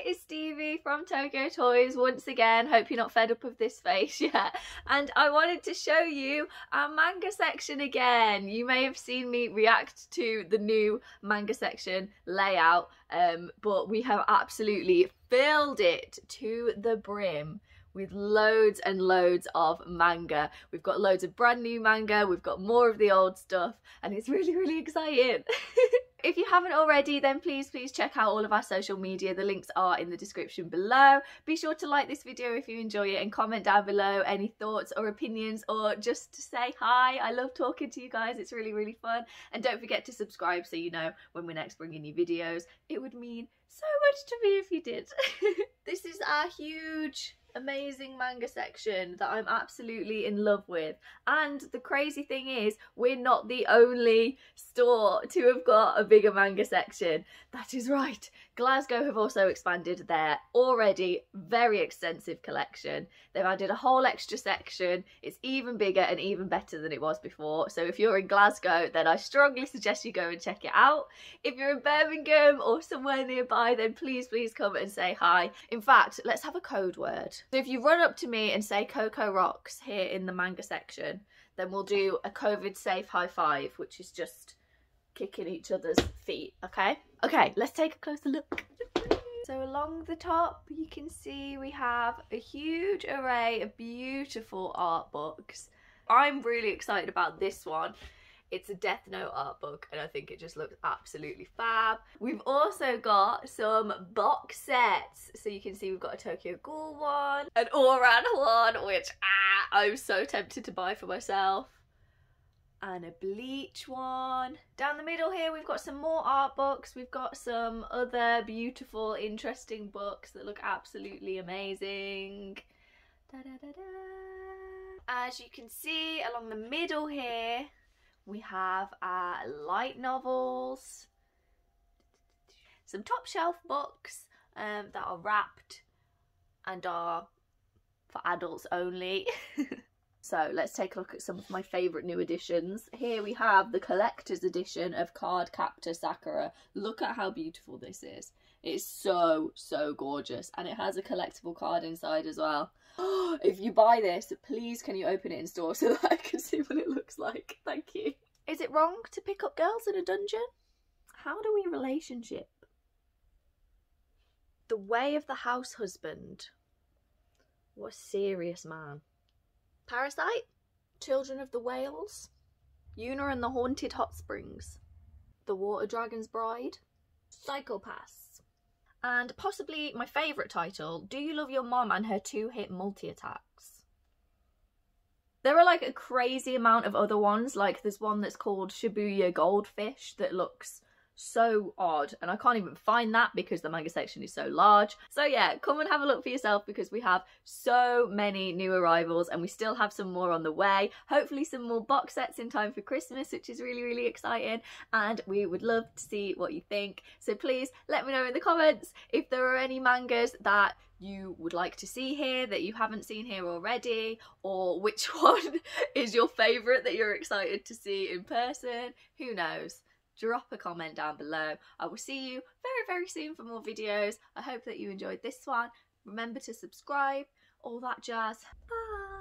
it is Stevie from Tokyo Toys once again. Hope you're not fed up of this face yet. And I wanted to show you our manga section again. You may have seen me react to the new manga section layout, but we have absolutely filled it to the brim with loads and loads of manga. We've got loads of brand new manga, we've got more of the old stuff, and it's really, really exciting. If you haven't already, then please check out all of our social media. The links are in the description below. Be sure to like this video if you enjoy it and comment down below any thoughts or opinions, or just to say hi. I love talking to you guys. It's really, really fun. And don't forget to subscribe so you know when we're next bringing you videos. It would mean so much to me if you did. This is our huge, amazing manga section that I'm absolutely in love with, and the crazy thing is we're not the only store to have got a bigger manga section. That is right, Glasgow have also expanded their already very extensive collection. They've added a whole extra section. It's even bigger and even better than it was before, so if you're in Glasgow then I strongly suggest you go and check it out. If you're in Birmingham or somewhere nearby, then please come and say hi. In fact, let's have a code word. So if you run up to me and say Coco Rocks here in the manga section, then we'll do a COVID safe high five, which is just kicking each other's feet, okay? Okay, let's take a closer look. So along the top, you can see we have a huge array of beautiful art books. I'm really excited about this one. It's a Death Note art book and I think it just looks absolutely fab. We've also got some box sets. So you can see we've got a Tokyo Ghoul one, an Oran one, which I'm so tempted to buy for myself, and a Bleach one. Down the middle here we've got some more art books. We've got some other beautiful, interesting books that look absolutely amazing. Da, da, da, da. As you can see along the middle here, we have our light novels, some top shelf books that are wrapped and are for adults only. So let's take a look at some of my favourite new editions. Here we have the collector's edition of Cardcaptor Sakura. Look at how beautiful this is. It's so, so gorgeous, and it has a collectible card inside as well. If you buy this, please can you open it in store so that I can see what it looks like? Thank you. Is it wrong to pick up girls in a dungeon? How do we relationship? The Way of the House Husband. What a serious man. Parasite? Children of the Whales? Yuna and the Haunted Hot Springs? The Water Dragon's Bride? Psycho Pass? And possibly my favourite title, Do You Love Your Mom and Her Two-Hit Multi-Attacks? There are like a crazy amount of other ones, like there's one that's called Shibuya Goldfish that looks so odd, and I can't even find that because the manga section is so large. So yeah, come and have a look for yourself because we have so many new arrivals and we still have some more on the way. Hopefully some more box sets in time for Christmas, which is really, really exciting, and we would love to see what you think. So please let me know in the comments if there are any mangas that you would like to see here that you haven't seen here already, or which one is your favourite that you're excited to see in person. Who knows? Drop a comment down below. I will see you very, very soon for more videos. I hope that you enjoyed this one. Remember to subscribe, all that jazz. Bye!